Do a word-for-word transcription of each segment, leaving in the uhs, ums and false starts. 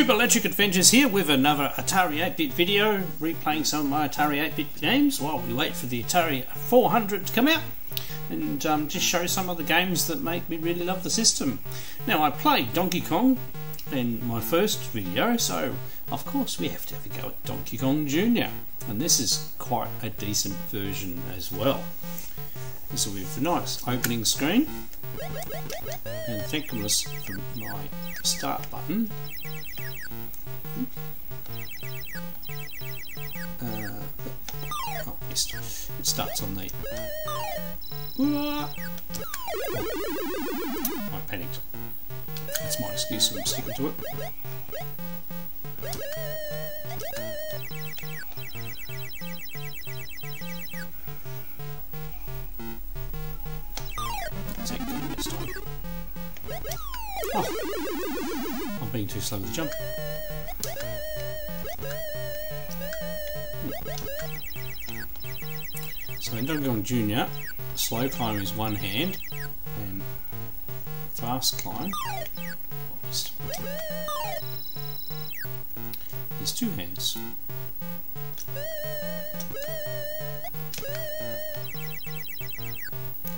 YouTube, Electric Adventures here with another Atari eight bit video, replaying some of my Atari eight bit games while we wait for the Atari four hundred to come out, and um, just show some of the games that make me really love the system. Now, I played Donkey Kong in my first video, so of course we have to have a go at Donkey Kong Junior And this is quite a decent version as well. This will be a nice opening screen. And thank goodness for my start button. Uh, oh, it starts on the... Oh, I panicked. That's my excuse for sticking to it. Oh, I'm being too slow with the jump. So in Donkey Kong Junior, slow climb is one hand, and fast climb is two hands.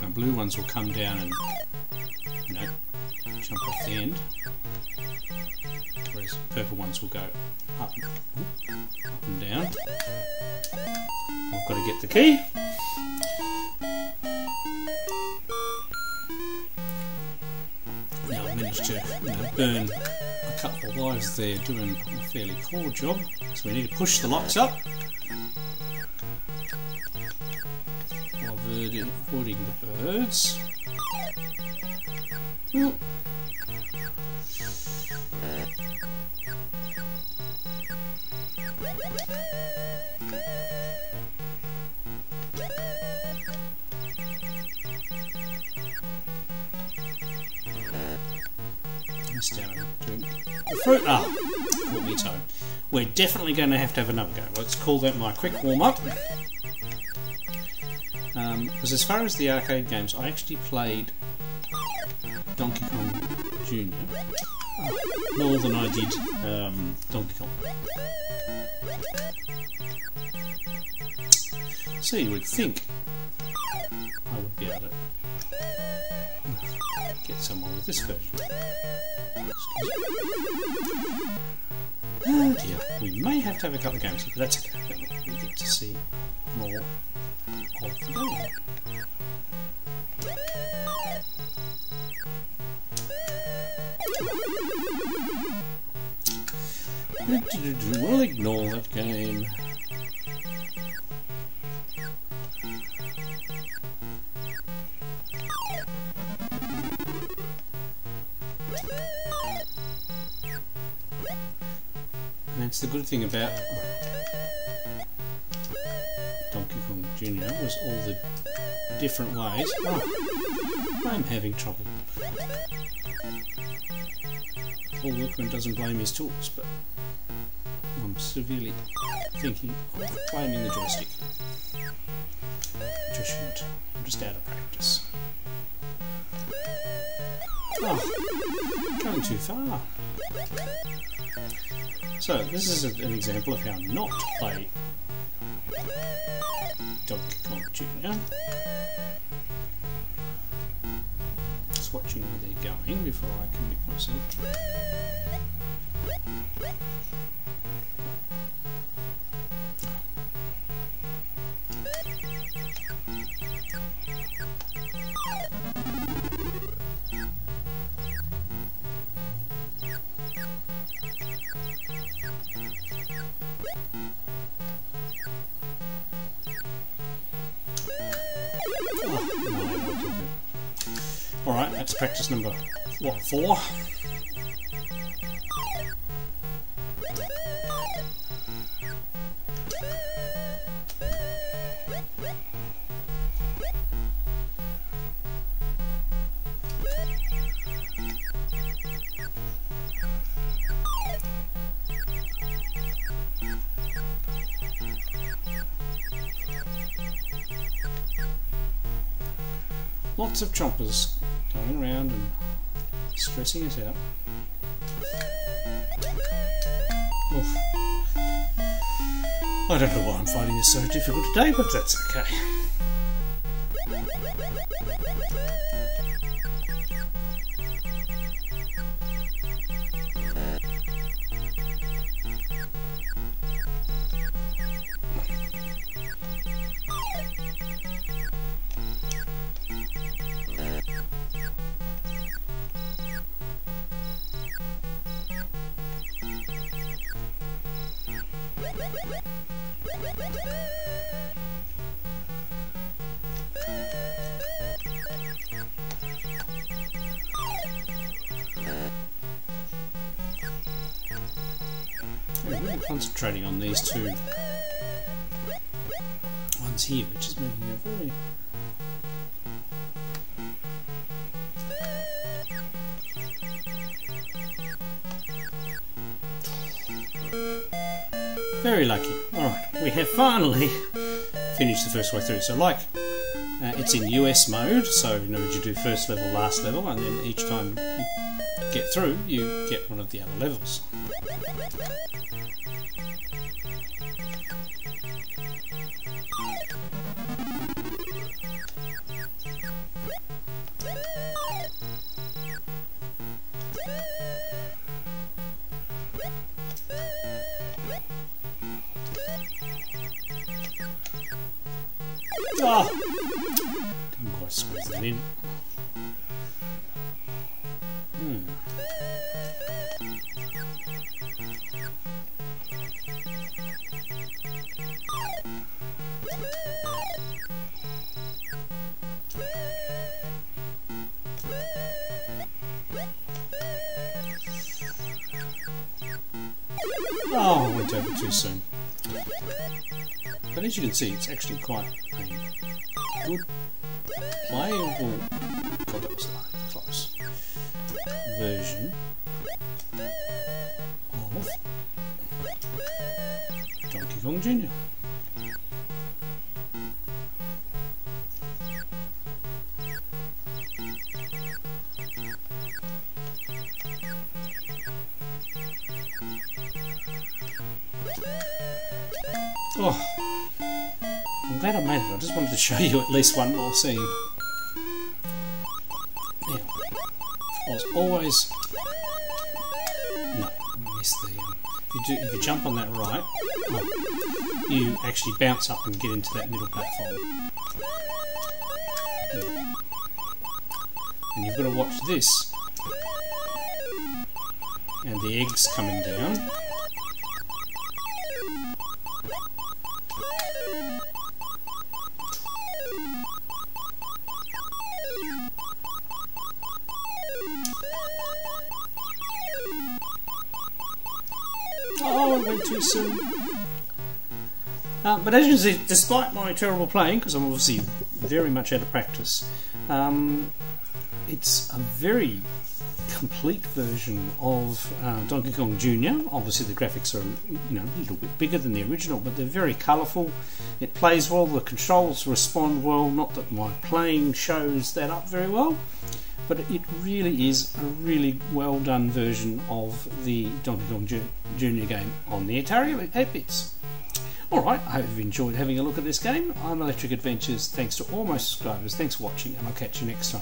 Now blue ones will come down and, you know, jump off the end, whereas purple ones will go up, up and down. I've got to get the key. Now I've managed to, you know, burn a couple of lives there, doing a fairly poor job. So we need to push the lights up, while avoiding the birds. Ooh. Fruit. Ah, caught me toe. We're definitely going to have to have another go. Let's call that my quick warm up. Um, because as far as the arcade games, I actually played Donkey Kong Junior more than I did um, Donkey Kong. So you would think I would be able to get somewhere with this version. Oh dear, we may have to have a couple of games here, but that's okay. We get to see more of the game. We'll ignore that game. And that's the good thing about Donkey Kong Junior was all the different ways. Oh, I'm having trouble. Paul Workman doesn't blame his tools, but I'm severely thinking of blaming the joystick, which I shouldn't. I'm just out of practice. Oh, going too far. So this is a, an example of how not to play Donkey Kong Junior Just watching where they're going before I commit myself. Alright, that's practice number, what, four? Lots of chompers. Going around and stressing it out. Oof. I don't know why I'm finding this so difficult today, but that's okay. Concentrating on these two ones here, which is making it very very lucky. Alright, we have finally finished the first way through. So like uh, it's in U S mode, so you know you do first level, last level, and then each time you get through you get one of the other levels. Oh, didn't quite squeeze that in. Hmm. Oh, I went over too soon. But as you can see, it's actually quite a good, playable, God, that was close, version of Donkey Kong Junior Oh, I'm glad I made it. I just wanted to show you at least one more scene. Yeah. I was always... No, I missed the... Um, if, you do, if you jump on that right, oh, you actually bounce up and get into that middle platform. Yeah. And you've got to watch this. And the eggs coming down. Too soon. Uh, but as you see, despite my terrible playing, because I'm obviously very much out of practice, um, it's a very complete version of uh, Donkey Kong Junior Obviously, the graphics are you know a little bit bigger than the original, but they're very colourful. It plays well. The controls respond well. Not that my playing shows that up very well, but it really is a really well done version of the Donkey Kong Junior game on the Atari eight bits. Alright, I hope you've enjoyed having a look at this game. I'm Electric Adventures, thanks to all my subscribers, thanks for watching, and I'll catch you next time.